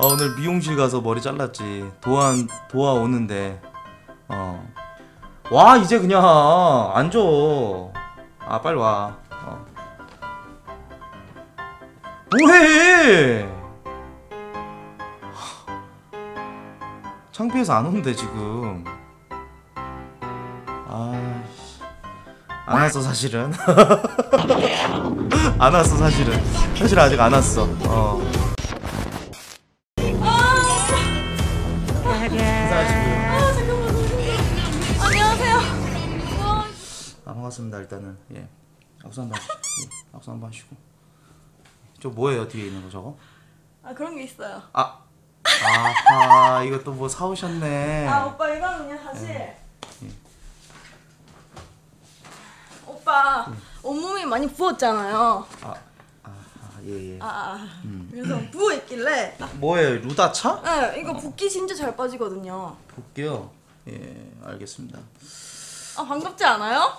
아, 오늘 미용실 가서 머리 잘랐지. 도아 오는데. 와, 이제 그냥 앉아. 아, 빨리 와. 뭐해! 창피해서 안 오는데 지금. 아, 안 왔어 사실은. 안 왔어 사실은. 사실은 아직 안 왔어. 반갑습니다. 일단은 예, 악수 한번 하시죠. 예, 악수 한번 하시고. 저 뭐예요 뒤에 있는 거 저거? 아, 그런 게 있어요. 아, 아하, 이것도 뭐 사오셨네. 아, 오빠 이거는요 사실. 예. 예. 오빠 온몸이 많이 부었잖아요. 예예. 그래서 부어있길래. 뭐예요, 루다차? 네, 이거 붓기 진짜 잘 빠지거든요. 붓기요? 예, 알겠습니다. 아, 반갑지 않아요?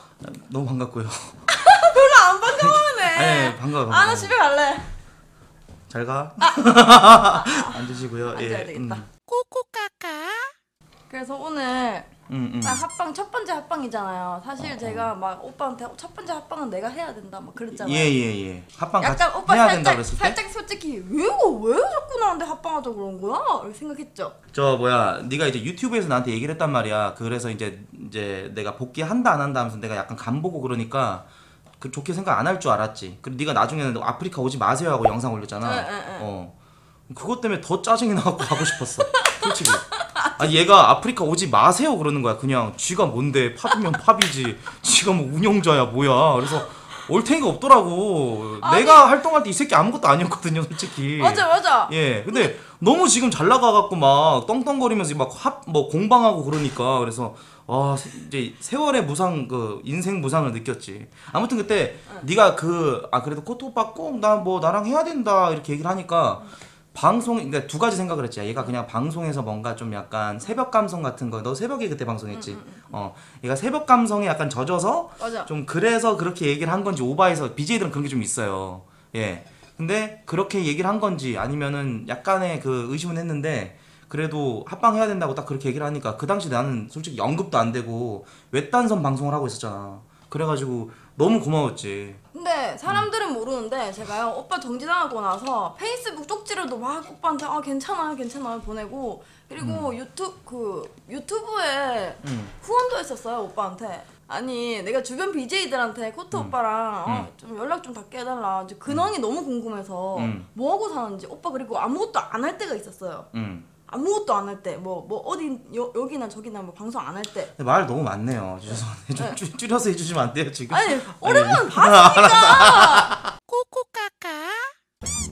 너무 반갑고요. 별로 안 반가워하네. 네, 반가워. 아, 나 집에 갈래. 잘 가. 앉으시고요. 앉아야 예. 되겠다. 꼬꼬까까. 그래서 오늘 합방 첫 번째 합방이잖아요. 사실 제가 막 오빠한테 첫 번째 합방은 내가 해야 된다 막 그랬잖아요. 예예예. 합방 약간 오빠 해야 된다 그랬을 때 살짝 솔직히 왜 자꾸 나한테 합방하자 그런 거야? 이렇게 생각했죠. 저 뭐야, 네가 이제 유튜브에서 나한테 얘기를 했단 말이야. 그래서 이제 내가 복귀한다 안 한다 하면서 내가 약간 간 보고 그러니까 그 좋게 생각 안 할 줄 알았지. 그리고 네가 나중에는 아프리카 오지 마세요 하고 영상 올렸잖아. 그것 때문에 더 짜증이 나갖고 가고 싶었어. 솔직히. 아, 얘가 아프리카 오지 마세요 그러는 거야. 그냥 쥐가 뭔데, 팝이면 팝이지. 쥐가 뭐 운영자야 뭐야. 그래서 올탱이가 없더라고. 아니, 내가 활동할 때 이 새끼 아무것도 아니었거든요 솔직히. 맞아. 예, 근데 너무 지금 잘 나가갖고 막 떵떵거리면서 막 뭐 공방하고 그러니까. 그래서 와, 이제 세월의 무상, 그 인생 무상을 느꼈지. 아무튼 그때 네가 그래도 코트 받고 나 뭐 나랑 해야 된다 이렇게 얘기를 하니까 그러니까 두 가지 생각을 했지. 얘가 그냥 방송에서 뭔가 좀 약간 새벽 감성 같은 거, 너 새벽에 그때 방송했지. 얘가 새벽 감성에 약간 젖어서 맞아. 좀 그래서 그렇게 얘기를 한 건지, 오바해서 BJ들은 그런 게 좀 있어요. 예. 근데 그렇게 얘기를 한 건지 아니면은 약간의 그 의심은 했는데, 그래도 합방해야 된다고 딱 그렇게 얘기를 하니까 그 당시 나는 솔직히 연급도 안 되고 외딴선 방송을 하고 있었잖아. 그래가지고 너무 고마웠지. 근데 사람들은 모르는데 제가요, 오빠 정지당하고 나서 페이스북 쪽지로도 막 오빠한테 아 괜찮아 보내고, 그리고 유튜브에 후원도 했었어요 오빠한테. 아니, 내가 주변 BJ들한테 코트 오빠랑 좀 연락 좀 닿게 해달라, 이제 근황이 너무 궁금해서 뭐하고 사는지. 오빠 그리고 아무것도 안 할 때가 있었어요. 아무것도 안 할 때, 뭐 어디 여기나 저기나 뭐 방송 안 할 때. 말 너무 많네요. 죄송한데 좀 줄여서 해주시면 안 돼요 지금? 아니, 오랜만에 봤으니까. 꼬꼬까까.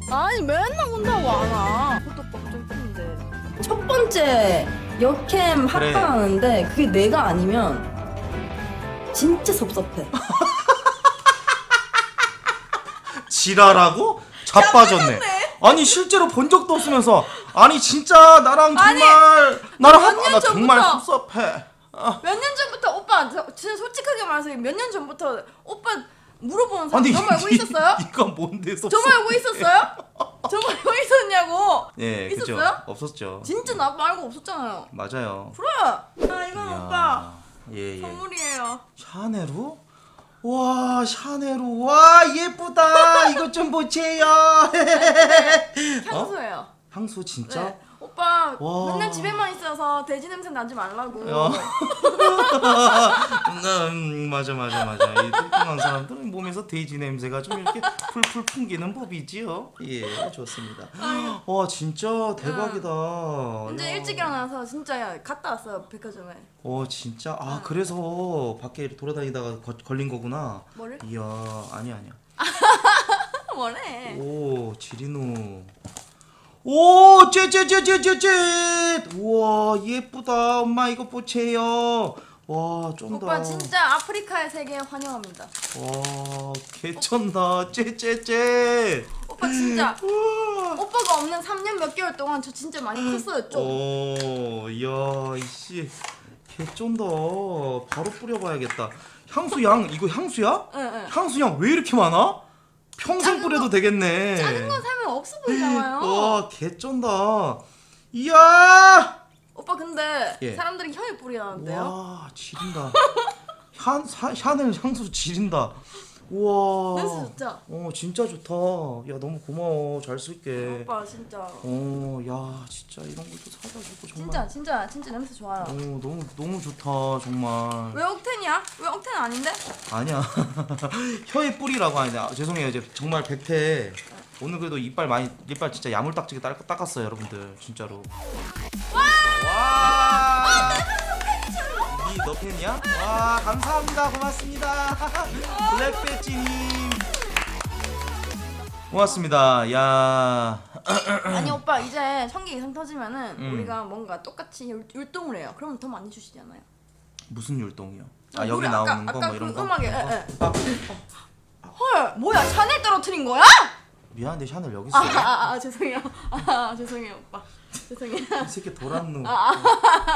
아니, 맨날 온다고 안 와. 그것도 걱정 큰데. 첫 번째 여캠 그래. 합방하는데 그게 내가 아니면 진짜 섭섭해. 지랄하고? 자빠졌네. 아니, 실제로 본 적도 없으면서. 아니, 진짜 나랑 정말, 나 정말 섭섭해. 몇 년 전부터 오빠, 진짜 솔직하게 말해서 몇 년 전부터 오빠 물어보는 사람 저 말고 있었어요? 이거 뭔데 섭섭해. 저 말고 있었어요? 저 말고 있었냐고. 예, 있었어요? 그쵸? 없었죠. 진짜 나 말고 없었잖아요. 맞아요. 그래. 아, 이건 이야. 오빠 예, 선물이에요. 샤넬로? 와, 샤넬로. 와, 예쁘다. 이것 좀 보세요. 향수예요. 향수 진짜? 네. 오빠 와. 맨날 집에만 있어서 돼지 냄새 나지 말라고. 맞아. 이 뚱뚱한 사람들은 몸에서 돼지 냄새가 좀 이렇게 풀풀 풍기는 법이지요. 예, 좋습니다. 와, 진짜 대박이다. 이제 일찍 일어나서 진짜 갔다 왔어요 백화점에. 진짜? 아, 그래서 밖에 돌아다니다가 걸린 거구나. 뭐래? 이야, 아니야. 뭐래? 오, 지리노. 오, 쨔. 우와, 예쁘다. 엄마 이거 보세요. 와, 쫀다. 오빠 진짜 아프리카의 세계에 환영합니다. 와, 개쩐다. 쨔. 오빠 진짜 오빠가 없는 3년 몇 개월 동안 저 진짜 많이 컸어요. 좀. 오, 이야, 이씨. 개쩐다. 바로 뿌려봐야겠다. 향수 양, 이거 향수야? 네. 향수 양 왜 이렇게 많아? 평생 뿌려도 되겠네. 작은 거 사면 없어 보이잖아요. 와 개쩐다. 이야. 오빠 근데 예. 사람들이 혀에 뿌리 나는데요? 와 지린다. 샤넬 향수 지린다. 우와. 향수 좋죠? 어 진짜 좋다. 야 너무 고마워. 잘 쓸게. 오빠 진짜. 어 야 진짜 이런 것도 사다 주고 정말. 진짜 냄새 좋아요. 어 너무 좋다 정말. 왜 억텐이야? 왜 억텐 아닌데? 아니야. 혀에 뿌리라고 하는데 아, 죄송해요 이제 정말 백태. 오늘 그래도 이빨 진짜 야물딱지게 닦았어요 여러분들 진짜로. 와! 니 너 팬이야? 와 감사합니다 고맙습니다. 블랙배지님 고맙습니다. 야 아니 오빠 이제 1000개 이상 터지면은 우리가 뭔가 똑같이 율동을 해요. 그러면 더 많이 주시지 않아요? 무슨 율동이요? 아 여기 나오는 거 뭐 이런 거? 음악에 헐 뭐야 샤넬 떨어뜨린 거야? 미안한데 샤넬 여기 있어. 죄송해요. 죄송해요 오빠. 죄송해요. 이 새끼 도란노.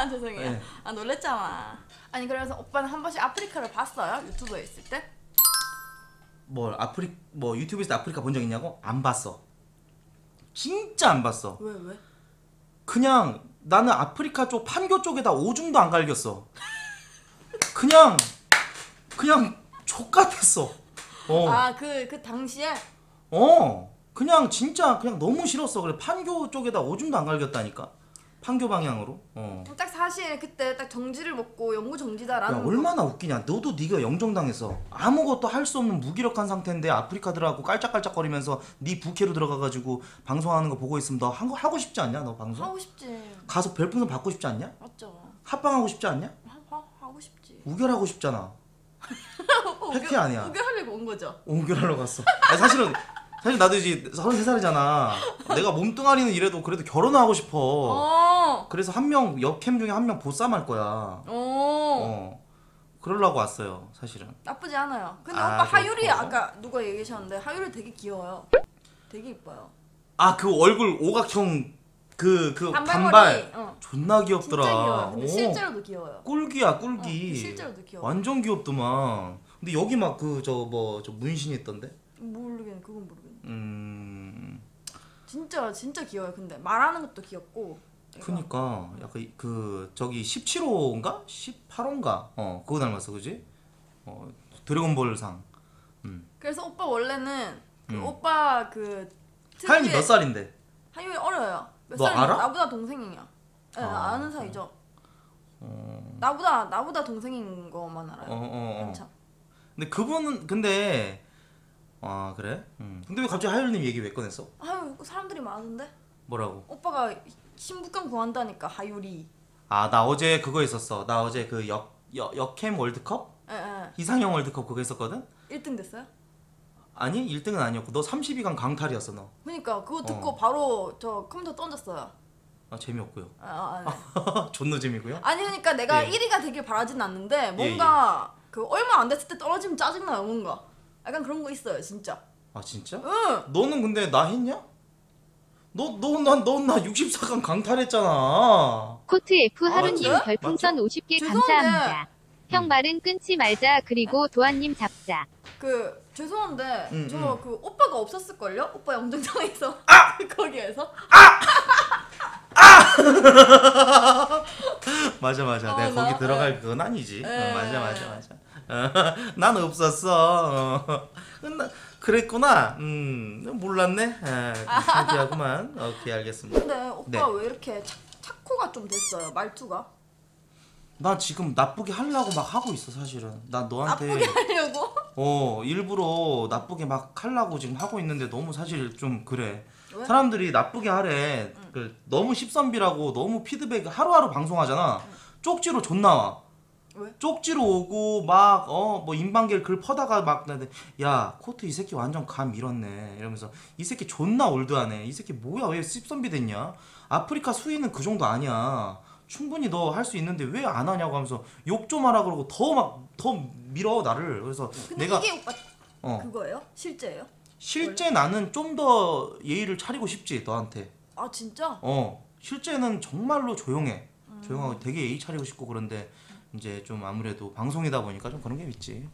죄송해요. 네. 아 놀랬잖아. 아니 그래서 오빠는 한 번씩 아프리카를 봤어요? 유튜브에 있을 때? 뭐 유튜브에 있을 때 아프리카 본 적 있냐고? 안 봤어. 진짜 안 봤어. 왜? 그냥 나는 아프리카 쪽 판교 쪽에다 오줌도 안 갈겼어. 그냥 족같았어. 아 그 당시에? 그냥 진짜 그냥 너무 싫었어. 그래 판교 쪽에다 오줌도 안 갈겼다니까. 판교 방향으로. 딱 사실 그때 딱 정지를 먹고 영구 정지다라는. 야 얼마나 웃기냐. 너도 네가 영정당해서 아무것도 할 수 없는 무기력한 상태인데 아프리카들하고 깔짝깔짝거리면서 네 부캐로 들어가가지고 방송하는 거 보고 있으면 너 하고 싶지 않냐 너 방송? 하고 싶지. 가서 별풍선 받고 싶지 않냐? 맞죠. 합방하고 싶지 않냐? 하고 싶지. 우결하고 싶잖아. 팩트 아니야. 우결하려고 온 거죠? 우결하러 갔어. 아니, 사실 나도 이제 33살이잖아. 내가 몸뚱아리는 이래도 그래도 결혼하고 싶어. 그래서 한 명, 역캠 중에 한 명 보쌈할 거야. 그러려고 왔어요, 사실은. 나쁘지 않아요. 근데 오빠 하율이 아까 누가 얘기하셨는데 하율이 되게 귀여워요. 되게 이뻐요. 아, 그 얼굴 오각형 그 단발. 존나 귀엽더라. 진짜 귀여워. 근데 실제로도 귀여워요. 꿀귀야, 꿀귀. 실제로도 귀여워. 완전 귀엽더만. 근데 여기 막 저 문신이 있던데? 모르겠네. 그건 모르겠네. 진짜 귀여워요. 근데 말하는 것도 귀엽고. 그니까 약간 그 저기 17호인가 18호인가 그거 닮았어, 그지? 드래곤볼상. 그래서 오빠 원래는 오빠 그 하윤이 몇 살인데? 하윤이 어려요. 몇 너 살인데? 알아? 나보다 동생이야. 네, 아는 사이죠. 나보다 동생인 거만 알아요. 괜찮. 근데 그분은 근데. 아 그래? 근데 왜 갑자기 하율님 얘기 왜 꺼냈어? 하율 사람들이 많은데? 뭐라고? 오빠가 신부감 구한다니까 하율이. 아 나 어제 그거 있었어. 나 어제 그 역캠 월드컵? 예. 이상형 월드컵 그거 했었거든? 1등 됐어요? 아니 1등은 아니었고 너 32강 강탈이었어 너. 그니까 그거 듣고 바로 저 컴퓨터 던졌어요. 아 재미없고요. 아니. 존나 재미고요? 아니 그러니까 내가 1위가 되길 바라진 않는데 뭔가 그 얼마 안 됐을 때 떨어지면 짜증나요 뭔가. 약간 그런 거 있어요, 진짜. 아, 진짜? 응! 너는 근데 나 했냐? 넌 나 64강 강탈했잖아. 코트 F 하루님 별풍선 50개 감사합니다. 형 말은 끊지 말자. 그리고 도아님 잡자. 죄송한데 저 그 오빠가 없었을걸요? 오빠 영정장에서. 아! 거기에서. 아! 아! 맞아. 내가 거기 들어갈 그건 아니지. 맞아. 난 없었어. 그랬구나. 몰랐네. 신기하구만. 오케이 알겠습니다. 근데 오빠 왜 이렇게 착코가 좀 됐어요? 말투가? 나 지금 나쁘게 하려고 막 하고 있어 사실은. 나 너한테 나쁘게 하려고? 일부러 나쁘게 막 하려고 지금 하고 있는데 너무 사실 좀 그래. 왜? 사람들이 나쁘게 하래. 너무 십선비라고 너무 피드백 하루하루 방송하잖아. 쪽지로 존나 와. 왜? 쪽지로 오고 막 뭐 인방길 글 퍼다가 막 야 코트 이 새끼 완전 감 밀었네 이러면서 이 새끼 존나 올드하네 이 새끼 뭐야 왜 씹선비 됐냐 아프리카 수위는 그 정도 아니야 충분히 너 할 수 있는데 왜 안 하냐고 하면서 욕 좀 하라 그러고 더 밀어 나를. 그래서 근데 내가 이게 오빠 그거예요? 실제예요? 실제 원래? 나는 좀 더 예의를 차리고 싶지 너한테. 아 진짜? 실제는 정말로 조용해. 조용하고 되게 예의 차리고 싶고 그런데 이제 좀 아무래도 방송이다 보니까 좀 그런 게 있지.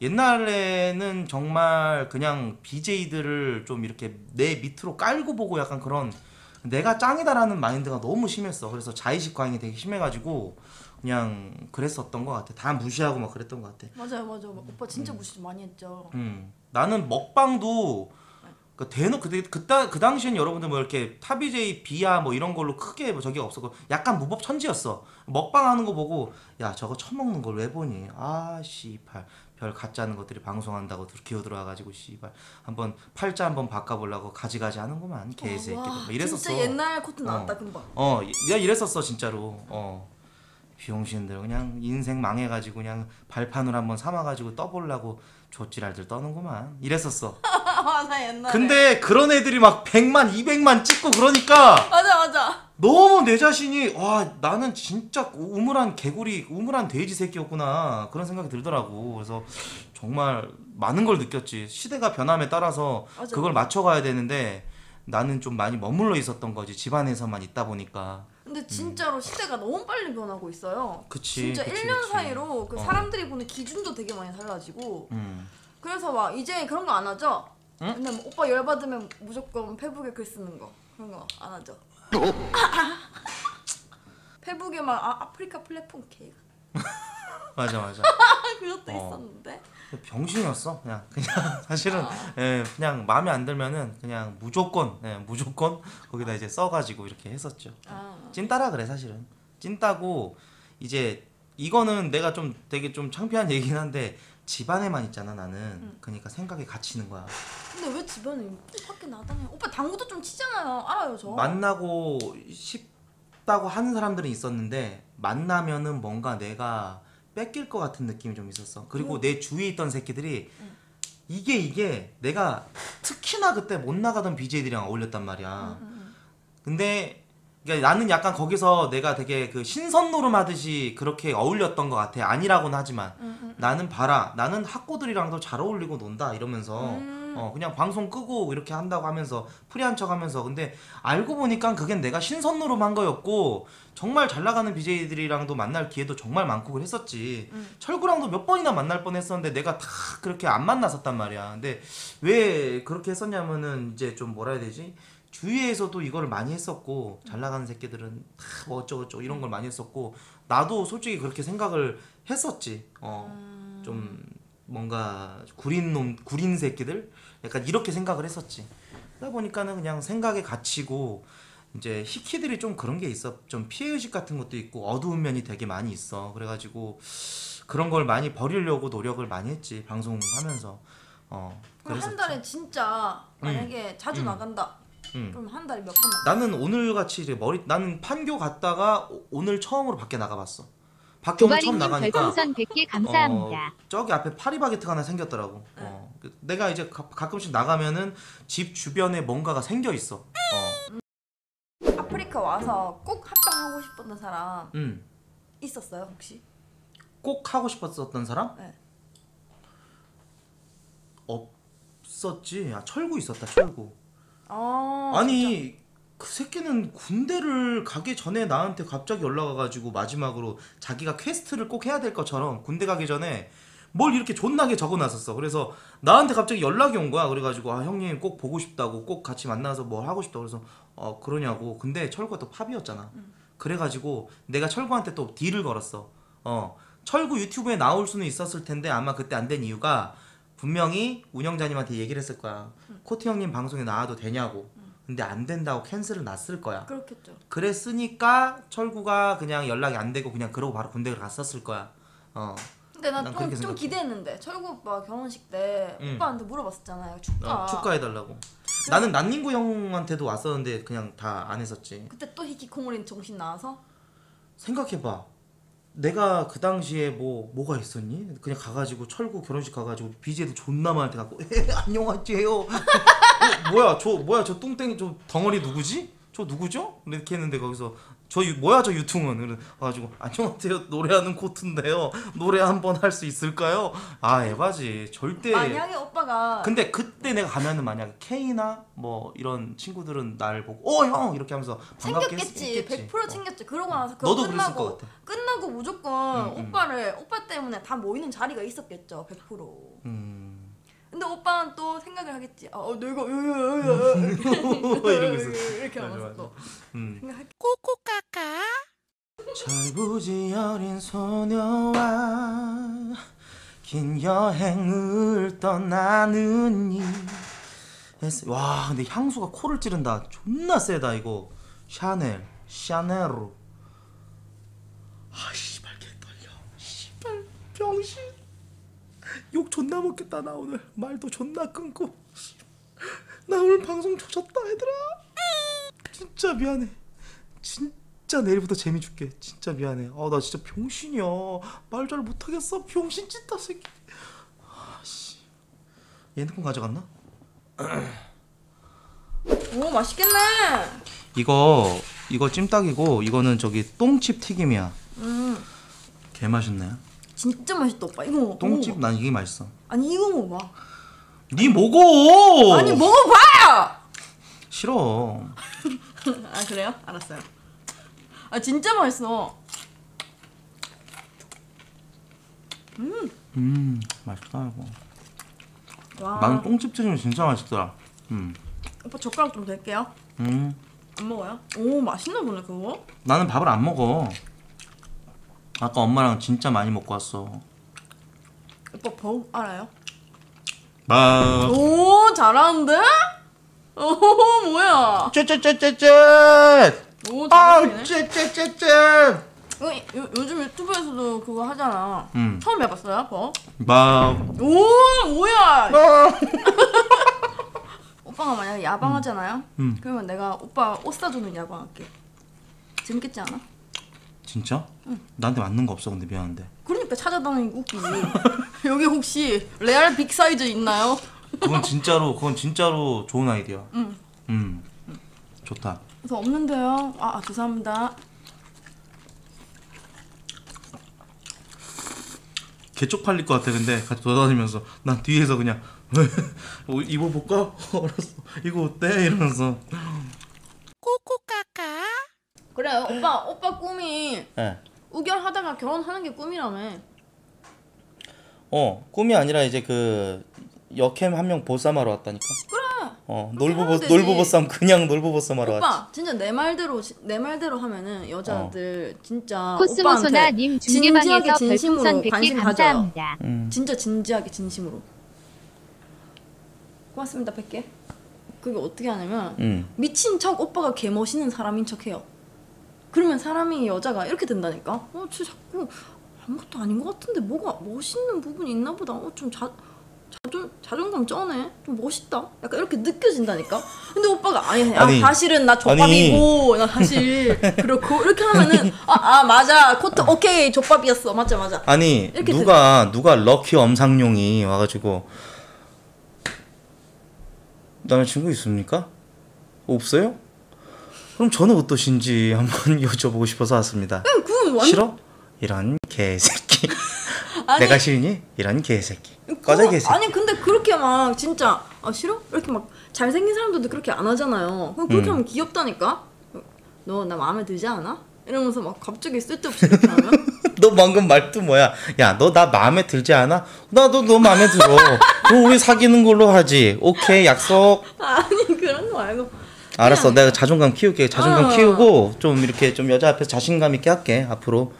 옛날에는 정말 그냥 BJ들을 좀 이렇게 내 밑으로 깔고 보고 약간 그런 내가 짱이다라는 마인드가 너무 심했어. 그래서 자의식 과잉이 되게 심해가지고 그냥 그랬었던 것 같아. 다 무시하고 막 그랬던 것 같아. 맞아요, 맞아요. 오빠 진짜 무시 많이 했죠. 나는 먹방도 대놓고 그 당시엔 여러분들 뭐 이렇게 탑이제이 비하 뭐 이런 걸로 크게 뭐 저기가 없었고 약간 무법 천지였어. 먹방하는 거 보고 야 저거 처먹는 걸 왜 보니? 아 씨발 별 가짜는 것들이 방송한다고 기어들어와가지고 씨발 한번 팔자 한번 바꿔보려고 가지가지 하는구만 개새끼들. 이랬었어. 진짜 옛날 코트 나왔다 금방. 내가 이랬었어 진짜로. 비용신들 그냥 인생 망해가지고 그냥 발판을 한번 삼아가지고 떠보려고 조찌랄들 떠는구만 이랬었어. 맞아 옛날에. 근데 그런 애들이 막 100만 200만 찍고 그러니까 맞아 맞아 너무 내 자신이 와 나는 진짜 우물한 개구리 우물한 돼지 새끼였구나 그런 생각이 들더라고. 그래서 정말 많은 걸 느꼈지. 시대가 변함에 따라서 맞아. 그걸 맞춰가야 되는데 나는 좀 많이 머물러 있었던 거지. 집안에서만 있다 보니까. 근데 진짜로 시대가 너무 빨리 변하고 있어요. 그치, 진짜 그치, 1년 그치. 사이로 그 사람들이 보는 기준도 되게 많이 달라지고 그래서 막 이제 그런 거 안 하죠? 응? 근데 뭐 오빠 열받으면 무조건 페북에 글 쓰는 거 그런 거 안 하죠? 페북에 막 아프리카 플랫폼 개가 맞아 맞아 그것도 있었는데 병신이었어 그냥 사실은 예, 그냥 마음에 안 들면은 그냥 무조건 예, 무조건 거기다 이제 써가지고 이렇게 했었죠. 찐따라 그래 사실은 찐따고 이제 이거는 내가 좀 되게 좀 창피한 얘기긴 한데 집안에만 있잖아 나는. 그러니까 생각에 갇히는 거야. 근데 왜 집안에 밖에 나다녀? 오빠 당구도 좀 치잖아요. 알아요 저. 만나고 싶다고 하는 사람들은 있었는데 만나면은 뭔가 내가 뺏길 것 같은 느낌이 좀 있었어. 그리고 내 주위에 있던 새끼들이 이게 내가 특히나 그때 못 나가던 BJ들이랑 어울렸단 말이야. 근데 그러니까 나는 약간 거기서 내가 되게 그 신선 노름하듯이 그렇게 어울렸던 것 같아. 아니라고는 하지만 나는 봐라 나는 학고들이랑도 잘 어울리고 논다 이러면서 그냥 방송 끄고 이렇게 한다고 하면서 프리한 척 하면서. 근데 알고 보니까 그게 내가 신선 노름한 거였고 정말 잘 나가는 BJ들이랑도 만날 기회도 정말 많고 했었지. 철구랑도 몇 번이나 만날 뻔했었는데 내가 다 그렇게 안 만났었단 말이야. 근데 왜 그렇게 했었냐면은 이제 좀 뭐라 해야 되지 주위에서도 이걸 많이 했었고 잘 나가는 새끼들은 다 뭐 어쩌고저쩌고 이런 걸 많이 했었고 나도 솔직히 그렇게 생각을 했었지. 좀 뭔가 구린 놈 구린 새끼들 약간 이렇게 생각을 했었지. 그러다 보니까는 그냥 생각에 갇히고 이제 히키들이 좀 그런 게 있어. 좀 피해의식 같은 것도 있고 어두운 면이 되게 많이 있어. 그래가지고 그런 걸 많이 버리려고 노력을 많이 했지 방송하면서. 그럼 한 달에 진짜 만약에 자주 나간다. 그럼 한 달에 몇 번 나가? 나는 오늘같이 이제 나는 판교 갔다가 오늘 처음으로 밖에 나가봤어. 밖에 오늘 처음 나가니까 별풍선 100개 감사합니다. 저기 앞에 파리바게트가 하나 생겼더라고. 네. 내가 이제 가끔씩 나가면은 집 주변에 뭔가가 생겨있어. 아프리카 와서 꼭 합방하고 싶었던 사람 있었어요 혹시? 꼭 하고 싶었던 사람? 네. 없었지. 아, 철구 있었다 철구. 아니 진짜? 그 새끼는 군대를 가기 전에 나한테 갑자기 연락 와가지고 마지막으로 자기가 퀘스트를 꼭 해야 될 것처럼 군대 가기 전에 뭘 이렇게 존나게 적어놨었어. 그래서 나한테 갑자기 연락이 온 거야. 그래가지고 아 형님 꼭 보고 싶다고 꼭 같이 만나서 뭐 하고 싶다고 그래서 그러냐고. 근데 철구가 또 팝이었잖아. 그래가지고 내가 철구한테 또 딜을 걸었어. 철구 유튜브에 나올 수는 있었을 텐데 아마 그때 안 된 이유가 분명히 운영자님한테 얘기를 했을 거야. 코트 형님 방송에 나와도 되냐고. 근데 안 된다고 캔슬을 났을 거야. 그렇겠죠. 그랬으니까 철구가 그냥 연락이 안 되고 그냥 그러고 바로 군대를 갔었을 거야. 근데 난 좀 기대했는데 철구 오빠 결혼식 때 오빠한테 물어봤었잖아요. 축가 해달라고. 나는 난닝구 형한테도 왔었는데 그냥 다 안 했었지. 그때 또 히키코모린 정신 나와서? 생각해봐. 내가 그 당시에 뭐가 있었니? 그냥 가가지고 철구 결혼식 가가지고 BJ도 존나 많을 때 갖고 안녕하세요. 뭐야 저 똥땡이 저 덩어리 누구지? 저 누구죠? 이렇게 했는데 거기서 저 뭐야 저 유퉁은 그래가지고 안녕하세요 노래하는 코트인데요 노래 한번 할 수 있을까요? 아 에바지 절대. 만약에 오빠가 근데 그때 내가 가면은 만약에 K나 뭐 이런 친구들은 나를 보고 어 형 이렇게 하면서 반갑게 챙겼겠지 100% 챙겼지. 그러고 나서 너도 그랬을 것 같아. 끝나고 무조건 오빠를 오빠 때문에 다 모이는 자리가 있었겠죠 100%. 근데 오빠는 또 생각을 하겠지. 아, 내가 이러면서 이렇게 하면서 또 코코카카 철부지 어린 소녀와 긴 여행을 떠나는 이 와 근데 향수가 코를 찌른다. 존나 세다 이거. 샤넬 샤넬로. 아 씨발 개 떨려. 씨발 병신. 욕 존나 먹겠다 나 오늘. 말도 존나 끊고 나 오늘 방송 조졌다 얘들아. 진짜 미안해. 진짜 내일부터 재미 줄게. 진짜 미안해. 아 나 진짜 병신이야. 말 잘 못하겠어. 병신 찐따 새끼. 아씨 얘네콘 가져갔나? 오 맛있겠네. 이거 찜닭이고 이거는 저기 똥칩 튀김이야. 개 맛있네. 진짜 맛있다 오빠 이거. 똥집 난 이게 맛있어. 아니 이거 먹어봐. 니 먹어. 아니 먹어봐. 싫어. 아 그래요? 알았어요. 아 진짜 맛있어. 맛있다 이거. 와. 나는 똥집 튀김이 진짜 맛있더라. 오빠 젓가락 좀 댈게요. 안 먹어요? 오 맛있나 보네 그거. 나는 밥을 안 먹어. 아까 엄마랑 진짜 많이 먹고 왔어. 오빠 버우 알아요? 아. 오 잘하는데? 오 뭐야? 쨔쨔쨔쨔쨔. 오 잘하네. 쨔쨔쨔쨔. 요즘 유튜브에서도 그거 하잖아. 처음 해봤어요 버? 마. 오 뭐야? 마. 오빠가 만약에 야방하잖아요. 그러면 내가 오빠 옷 사주는 야방할게. 재밌겠지 않아? 진짜? 응. 나한테 맞는 거 없어 근데 미안한데. 그러니까 찾아다니는 거 웃기지. 여기 혹시 레알 빅 사이즈 있나요? 그건 진짜로 좋은 아이디어. 응. 좋다. 그래서 없는데요. 아 죄송합니다. 개쪽팔릴 것 같아 근데 같이 돌아다니면서 난 뒤에서 그냥 입어볼까? 알았어. 이거 어때? 이러면서. 코코카카. 그래 오빠 꿈이 네. 우결하다가 결혼하는 게 꿈이라며. 어 꿈이 아니라 이제 그 여캠 한 명 보쌈하러 왔다니까. 그래. 어 놀부보쌈 그냥 놀부보쌈하러 왔지. 오빠 진짜 내 말대로 하면은 여자들 진짜 오빠한테 진지하게 진심으로 관심 가져요. 진짜 진지하게 진심으로. 고맙습니다 100개. 그게 어떻게 하냐면 미친 척 오빠가 개 멋있는 사람인 척해요. 그러면 사람이 여자가 이렇게 된다니까? 어, 쟤 자꾸 아무것도 아닌 것 같은데 뭐가 멋있는 부분이 있나 보다. 어, 좀 자존감 쩌네. 좀 멋있다. 약간 이렇게 느껴진다니까? 근데 오빠가 아니 사실은 나 족밥이고 나 사실 그렇고 이렇게 하면은 아 맞아 코트 오케이 족밥이었어 맞아. 아니 누가 럭키 엄상용이 와가지고 남자친구 있습니까? 없어요? 그럼 저는 어떠신지 한번 여쭤보고 싶어서 왔습니다. 응, 싫어? 이런 개새끼. 내가 싫니? 이런 개새끼. 꺼져 개새끼. 아니 근데 그렇게 막 진짜 아 싫어? 이렇게 막 잘생긴 사람들도 그렇게 안 하잖아요. 그럼 그렇게 하면 귀엽다니까? 너 나 마음에 들지 않아? 이러면서 막 갑자기 쓸데없이 이렇게 하면? 너 방금 말도 뭐야? 야 너 나 마음에 들지 않아? 나도 너 마음에 들어. 그럼 우리 사귀는 걸로 하지. 오케이 약속. 아니 그런 거 말고. 알았어, 내가 자존감 키울게. 자존감 키우고 좀 이렇게 좀 여자 앞에서 자신감 있게 할게 앞으로.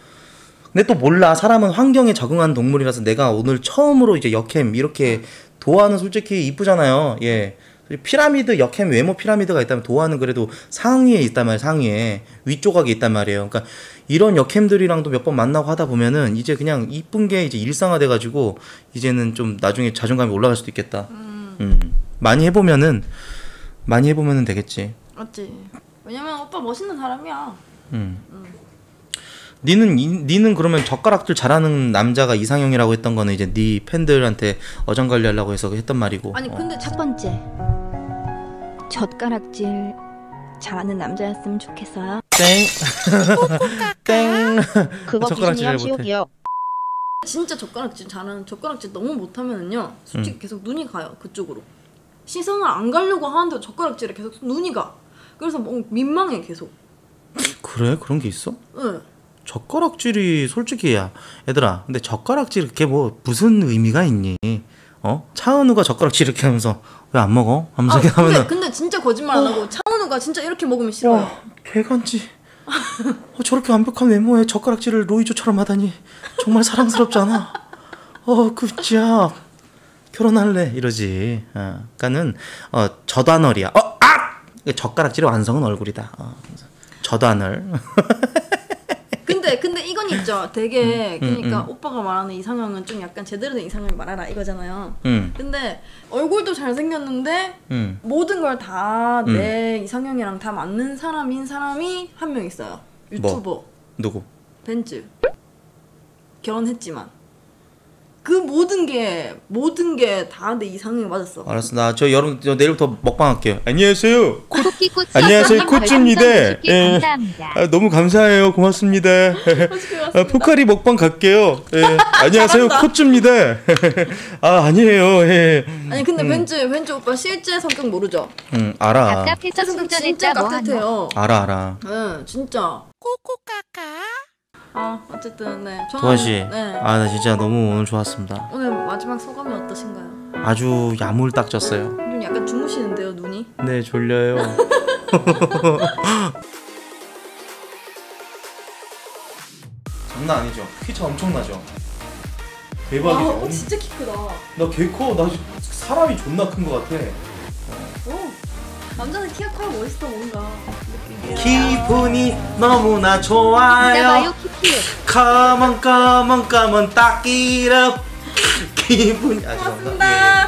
근데 또 몰라, 사람은 환경에 적응한 동물이라서. 내가 오늘 처음으로 이제 여캠 이렇게 도아는 솔직히 이쁘잖아요. 예, 피라미드 여캠 외모 피라미드가 있다면 도아는 그래도 상위에 있단 말이에요. 상위에 위조각이 있단 말이에요. 그러니까 이런 여캠들이랑도 몇 번 만나고 하다 보면은 이제 그냥 이쁜 게 이제 일상화돼가지고 이제는 좀 나중에 자존감이 올라갈 수도 있겠다. 많이 해보면은 되겠지. 맞지. 왜냐면 오빠 멋있는 사람이야. 니는 그러면 젓가락질 잘하는 남자가 이상형이라고 했던 거는 이제 니 팬들한테 어장관리하려고 해서 했던 말이고. 아니 근데 첫 번째 젓가락질 잘하는 남자였으면 좋겠어요. 땡. 땡. 그거 젓가락질 못해. 진짜 젓가락질 잘하는, 젓가락질 너무 못하면은요 솔직히 계속 눈이 가요. 그쪽으로 시선을 안 가려고 하는데 젓가락질에 계속 눈이 가. 그래서 뭐 민망해 계속. 그래? 그런 게 있어? 응. 젓가락질이 솔직히, 야 얘들아 근데 젓가락질 그게 뭐 무슨 의미가 있니? 어? 차은우가 젓가락질 이렇게 하면서 왜 안 먹어? 하면서 아, 근데 진짜 거짓말 안 하고 차은우가 진짜 이렇게 먹으면 싫어요. 개간지. 저렇게 완벽한 외모에 젓가락질을 로이조처럼 하다니 정말 사랑스럽잖아. 급지야 결혼할래 이러지. 그러니까는 저단얼이야. 젓가락질의 완성은 얼굴이다. 저단얼. 근데 이건 있죠. 되게 그러니까 오빠가 말하는 이상형은 좀 약간 제대로 된 이상형을 말하라 이거잖아요. 근데 얼굴도 잘생겼는데 모든 걸 다 내 이상형이랑 다 맞는 사람인 사람이 한 명 있어요. 유튜버. 뭐? 누구? 벤츠. 결혼했지만 그 모든 게 다 내 이상형이 맞았어. 알았어. 나 저 여러분 저 내일부터 먹방할게요. 안녕하세요. 안녕하세요. 코치입니다. 예. 감사합니다. 너무 감사해요. 고맙습니다. 포카리 먹방 갈게요. 예. 안녕하세요. 코치입니다. 아니에요. 예. 아니 근데 벤츠 오빠 실제 성격 모르죠? 알아. 아까 회차 진짜 깍듯해요. 알아. 예, 진짜. 코코카카. 어쨌든 네. 도아 씨, 네. 나 진짜 너무 오늘 좋았습니다. 오늘 마지막 소감이 어떠신가요? 아주 야물딱졌어요. 좀 약간 주무시는데요, 눈이? 네, 졸려요. 장난 아니죠? 키 차 엄청나죠? 대박이죠? 와, 진짜 키 크다. 나 개 커. 나 사람이 존나 큰 거 같아. 남자는 키가 커야 멋있어 뭔가. 기분이 너무나 좋아요. 까만 까만 까만 딱 이럽 기분이 아주 좋다.